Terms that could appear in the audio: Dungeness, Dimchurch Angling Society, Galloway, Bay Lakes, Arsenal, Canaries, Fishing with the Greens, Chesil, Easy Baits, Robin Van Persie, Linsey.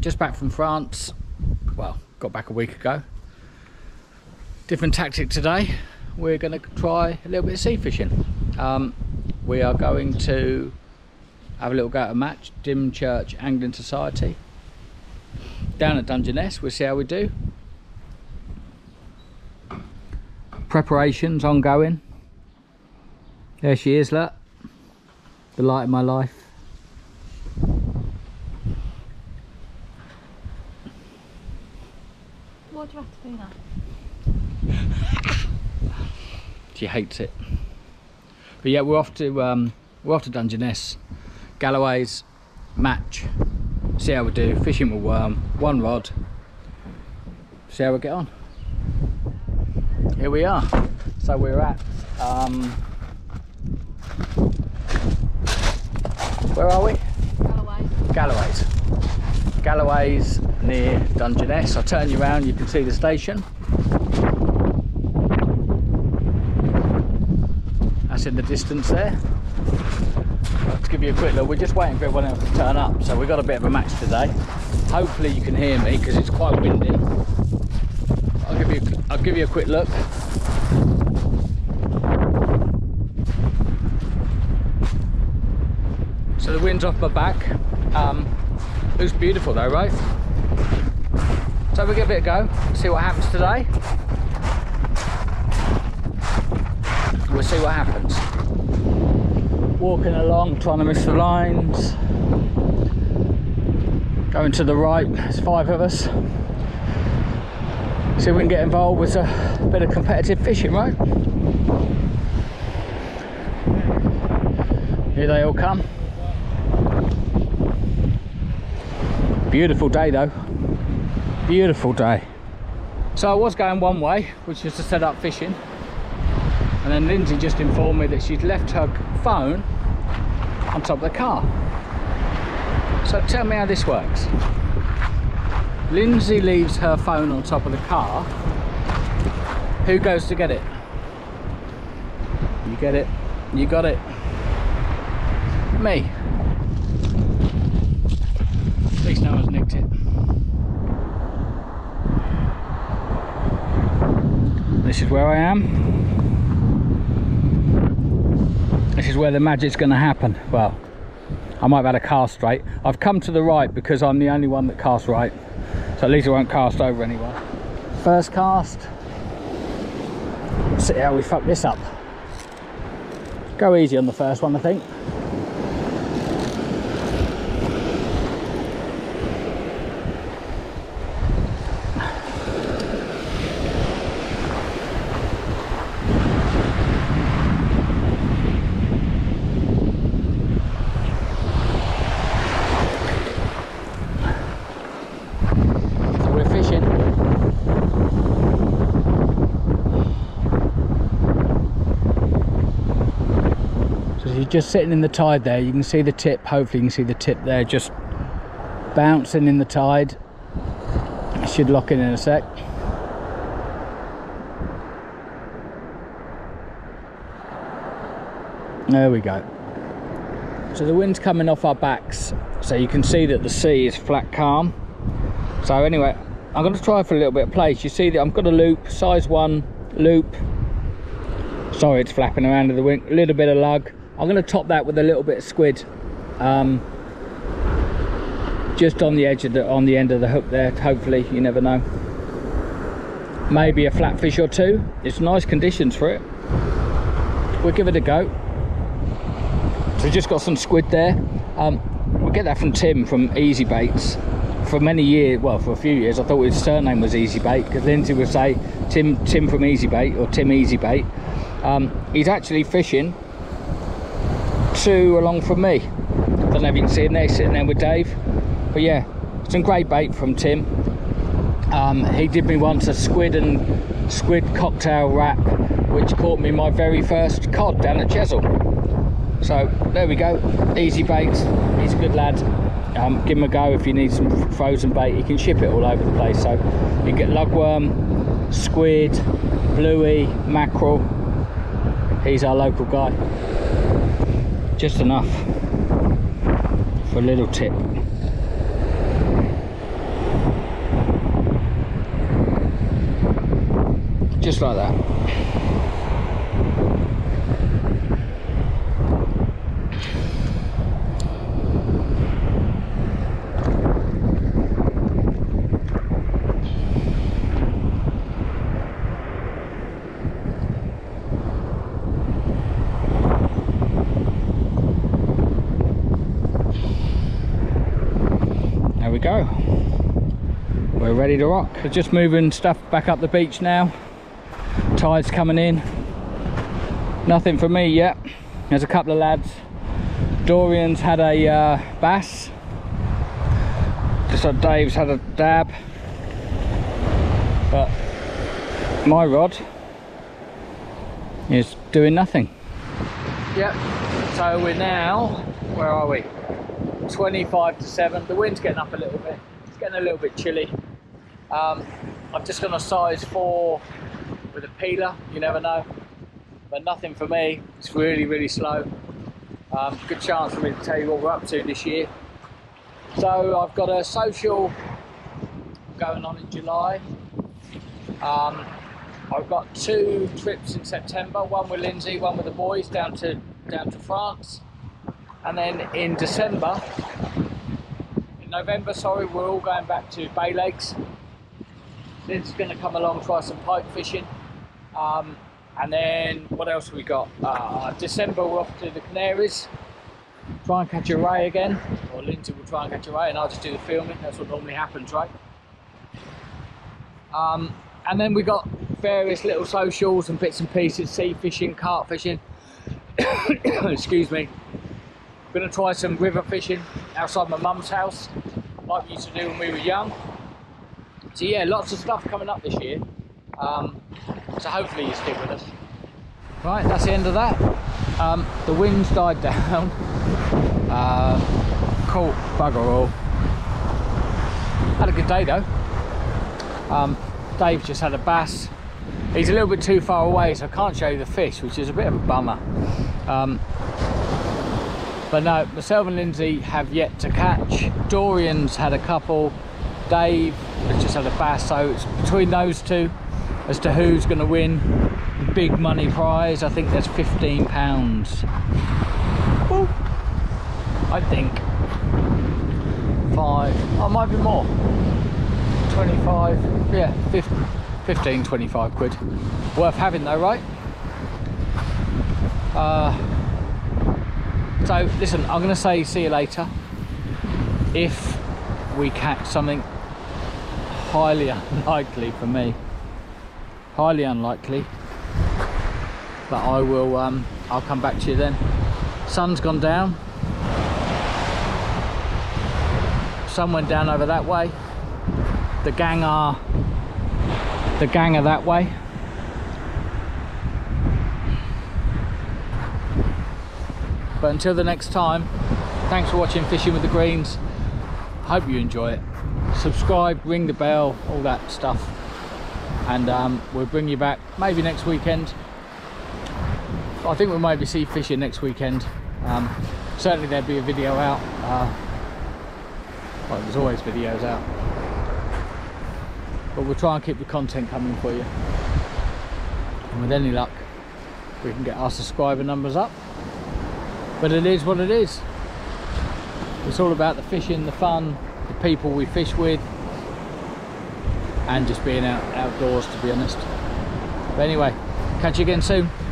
Just back from France. Well, got back a week ago. Different tactic today. We're going to try a little bit of sea fishing. We are going to have a little go at a match, Dimchurch Angling Society, down at Dungeness. We'll see how we do. Preparations ongoing. There she is, look. The light of my life. What do I have to do now? She hates it. But yeah, we're off to Dungeness. Galloway's match. See how we do. Fishing with worm, one rod. See how we get on. Here we are. So we're at. Where are we? Galloway's. Galloway's near Dungeness. I'll turn you around, you can see the station. That's in the distance there. To give you a quick look, we're just waiting for everyone else to turn up, so we've got a bit of a match today. Hopefully you can hear me because it's quite windy. I'll give you a quick look. So the wind's off my back. It was beautiful though, right? So we'll give it a go, see what happens today. We'll see what happens. Walking along, trying to miss the lines. Going to the right, there's five of us. See if we can get involved with a bit of competitive fishing, right? Here they all come. Beautiful day though, beautiful day. So I was going one way, which was to set up fishing, and then Lindsay just informed me that she'd left her phone on top of the car. So tell me how this works. Lindsay leaves her phone on top of the car. Who goes to get it? You get it, you got it. Me. At least no one's nicked it. This is where I am. This is where the magic's going to happen. Well, I might have had a cast straight. I've come to the right because I'm the only one that casts right. So at least I won't cast over anyone. First cast. Let's see how we fuck this up. Go easy on the first one, I think. Just sitting in the tide there, you can see the tip, hopefully you can see the tip there, just bouncing in the tide. I should lock in a sec. There we go. So the wind's coming off our backs, so you can see that the sea is flat calm. So anyway, I'm going to try for a little bit of place. You see that I've got a loop, size 1 loop. Sorry, it's flapping around in the wind, a little bit of lug. I'm going to top that with a little bit of squid, just on the edge of the, on the end of the hook there. Hopefully, you never know. Maybe a flatfish or two. It's nice conditions for it. We'll give it a go. So we've just got some squid there. We'll get that from Tim from Easy Baits. For many years, well, for a few years, I thought his surname was Easy Bait because Lindsay would say Tim from Easy Bait or Tim Easy Bait. He's actually fishing. Two along from me. Don't know if you can see him there, sitting there with Dave. But yeah, some great bait from Tim. He did me once a squid cocktail wrap, which caught me my very first cod down at Chesil. So there we go. Easy Baits. He's a good lad. Give him a go if you need some frozen bait. He can ship it all over the place. So you get lugworm, squid, bluey, mackerel. He's our local guy. Just enough for a little tip. just like that. There we go. We're ready to rock. So just moving stuff back up the beach now. Tide's coming in. Nothing for me yet. There's a couple of lads. Dorian's had a bass. Just like Dave's had a dab. But my rod is doing nothing. Yep. So we're now, where are we? 25 to 7. The wind's getting up a little bit. It's getting a little bit chilly. I've just got a size 4 with a peeler. You never know, but nothing for me. It's really slow. Good chance for me to tell you what we're up to this year. So I've got a social going on in July. I've got 2 trips in September, one with Lindsay, one with the boys down to France. And then in November, we're all going back to Bay Lakes. Lynn's going to come along, try some pike fishing. And then what else have we got? December, we're off to the Canaries. Try and catch a ray again. Or Lindsay will try and catch a ray and I'll just do the filming. That's what normally happens, right? And then we've got various little socials and bits and pieces, sea fishing, carp fishing. Excuse me. Going to try some river fishing outside my mum's house, like we used to do when we were young. So yeah, lots of stuff coming up this year. So hopefully you stick with us. Right, that's the end of that. The wind's died down. Caught bugger all. Had a good day though. Dave just had a bass. He's a little bit too far away, so I can't show you the fish, which is a bit of a bummer. But no, myself and Lindsay have yet to catch. Dorian's had a couple. Dave has just had a bass. So it's between those two as to who's going to win the big money prize. I think that's £15. Ooh. I think. 5. Oh, it might be more. 25. Yeah, 15, 25 quid. Worth having though, right? So listen, I'm going to say see you later. If we catch something, highly unlikely for me, highly unlikely, but I will. I'll come back to you then. Sun's gone down. Sun went down over that way. The gang are that way. But until the next time, thanks for watching Fishing with the Greens. Hope you enjoy it. Subscribe, ring the bell, all that stuff. And we'll bring you back maybe next weekend. I think we'll maybe see fishing next weekend. Certainly there'll be a video out. Well, there's always videos out. But we'll try and keep the content coming for you. And with any luck, we can get our subscriber numbers up. But it is what it is. It's all about the fishing, the fun, the people we fish with, and just being outdoors, to be honest. But anyway, catch you again soon.